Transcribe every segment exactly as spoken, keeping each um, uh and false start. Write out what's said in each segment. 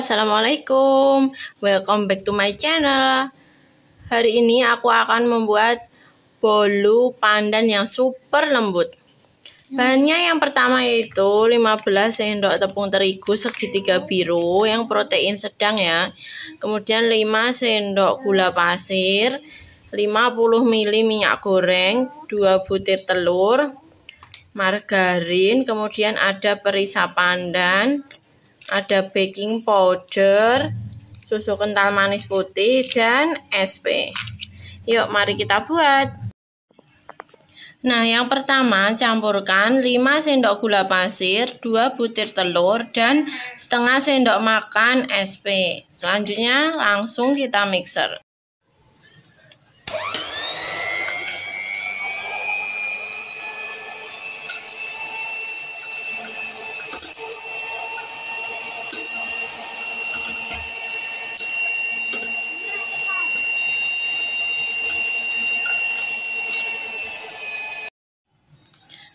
Assalamualaikum, welcome back to my channel. Hari ini aku akan membuat bolu pandan yang super lembut. Bahannya yang pertama yaitu lima belas sendok tepung terigu segitiga biru yang protein sedang ya. Kemudian lima sendok gula pasir, lima puluh mililiter minyak goreng, dua butir telur, margarin, kemudian ada perisa pandan, ada baking powder, susu kental manis putih, dan S P. Yuk mari kita buat. Nah, yang pertama campurkan lima sendok gula pasir, dua butir telur, dan setengah sendok makan S P. Selanjutnya langsung kita mixer.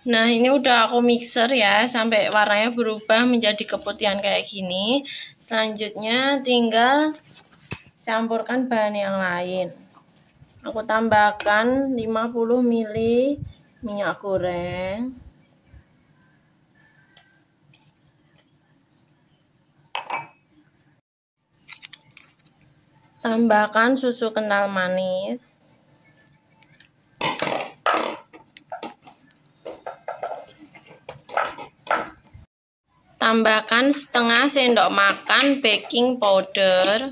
Nah, ini udah aku mixer ya, sampai warnanya berubah menjadi keputihan kayak gini. Selanjutnya tinggal campurkan bahan yang lain. Aku tambahkan lima puluh mililiter minyak goreng, tambahkan susu kental manis, tambahkan setengah sendok makan baking powder,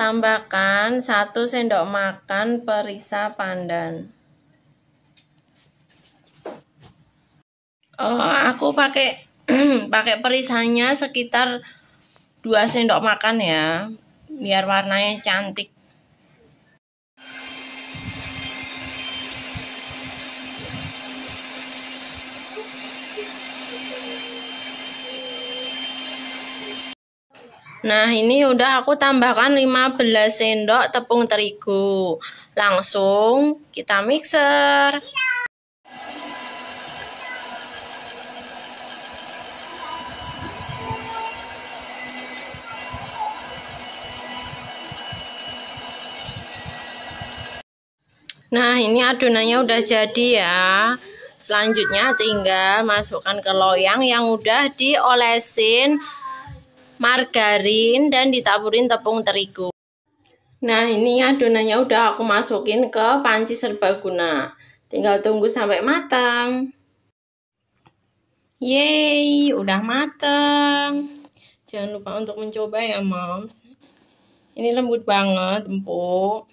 tambahkan satu sendok makan perisa pandan. Oh, aku pakai pakai perisanya sekitar dua sendok makan ya, biar warnanya cantik. Nah, ini udah aku tambahkan lima belas sendok tepung terigu. Langsung kita mixer. Nah, ini adonannya udah jadi ya. Selanjutnya tinggal masukkan ke loyang yang udah diolesin margarin dan ditaburin tepung terigu. Nah, ini adonannya udah aku masukin ke panci serbaguna. Tinggal tunggu sampai matang. Yeay, udah matang. Jangan lupa untuk mencoba ya, moms. Ini lembut banget, empuk.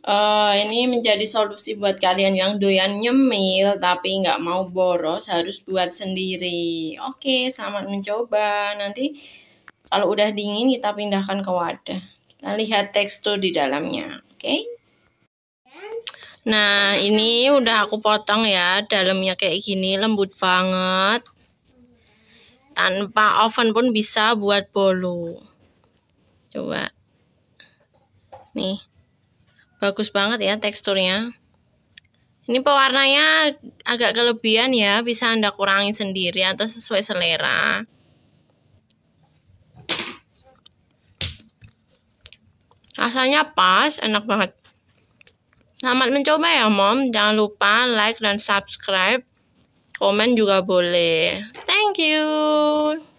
Uh, ini menjadi solusi buat kalian yang doyan nyemil tapi nggak mau boros, harus buat sendiri. Oke, selamat mencoba. Nanti kalau udah dingin kita pindahkan ke wadah, kita lihat tekstur di dalamnya. Oke. Nah, ini udah aku potong ya, dalamnya kayak gini, lembut banget. Tanpa oven pun bisa buat bolu. Coba nih, bagus banget ya teksturnya. Ini pewarnanya agak kelebihan ya, bisa Anda kurangin sendiri atau sesuai selera. Rasanya pas, enak banget. Selamat mencoba ya, Mom. Jangan lupa like dan subscribe. Komen juga boleh. Thank you.